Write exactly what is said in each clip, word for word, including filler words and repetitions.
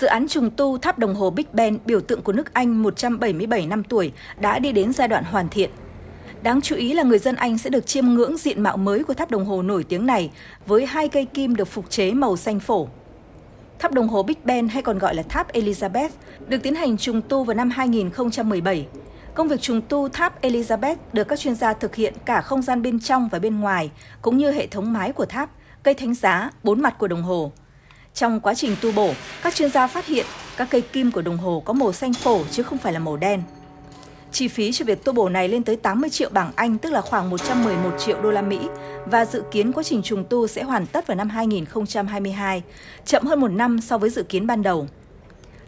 Dự án trùng tu tháp đồng hồ Big Ben, biểu tượng của nước Anh một trăm bảy mươi bảy năm tuổi, đã đi đến giai đoạn hoàn thiện. Đáng chú ý là người dân Anh sẽ được chiêm ngưỡng diện mạo mới của tháp đồng hồ nổi tiếng này với hai cây kim được phục chế màu xanh phổ. Tháp đồng hồ Big Ben hay còn gọi là tháp Elizabeth được tiến hành trùng tu vào năm hai nghìn không trăm mười bảy. Công việc trùng tu tháp Elizabeth được các chuyên gia thực hiện cả không gian bên trong và bên ngoài, cũng như hệ thống mái của tháp, cây thánh giá, bốn mặt của đồng hồ. Trong quá trình tu bổ, các chuyên gia phát hiện các cây kim của đồng hồ có màu xanh phổ chứ không phải là màu đen. Chi phí cho việc tu bổ này lên tới tám mươi triệu bảng Anh, tức là khoảng một trăm mười một triệu đô la Mỹ, và dự kiến quá trình trùng tu sẽ hoàn tất vào năm hai nghìn không trăm hai mươi hai, chậm hơn một năm so với dự kiến ban đầu.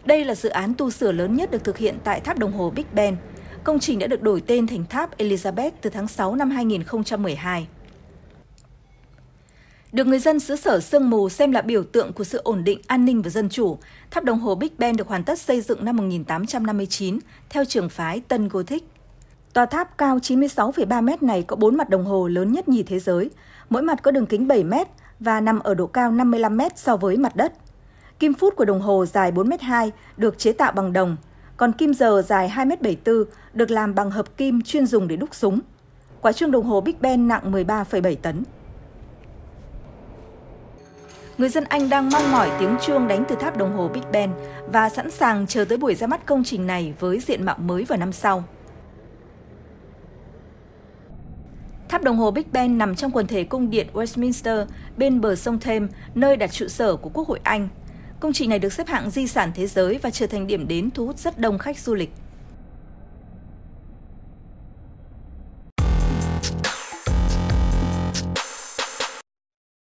Đây là dự án tu sửa lớn nhất được thực hiện tại tháp đồng hồ Big Ben. Công trình đã được đổi tên thành tháp Elizabeth từ tháng sáu năm hai nghìn không trăm mười hai. Được người dân xứ sở sương mù xem là biểu tượng của sự ổn định, an ninh và dân chủ, tháp đồng hồ Big Ben được hoàn tất xây dựng năm một nghìn tám trăm năm mươi chín theo trường phái Tân Gothic. Tòa tháp cao chín mươi sáu phẩy ba mét này có bốn mặt đồng hồ lớn nhất nhì thế giới, mỗi mặt có đường kính bảy mét và nằm ở độ cao năm mươi lăm mét so với mặt đất. Kim phút của đồng hồ dài bốn mét hai được chế tạo bằng đồng, còn kim giờ dài hai mét bảy mươi tư được làm bằng hợp kim chuyên dùng để đúc súng. Quả chuông đồng hồ Big Ben nặng mười ba phẩy bảy tấn. Người dân Anh đang mong mỏi tiếng chuông đánh từ tháp đồng hồ Big Ben và sẵn sàng chờ tới buổi ra mắt công trình này với diện mạo mới vào năm sau. Tháp đồng hồ Big Ben nằm trong quần thể cung điện Westminster bên bờ sông Thames, nơi đặt trụ sở của Quốc hội Anh. Công trình này được xếp hạng di sản thế giới và trở thành điểm đến thu hút rất đông khách du lịch.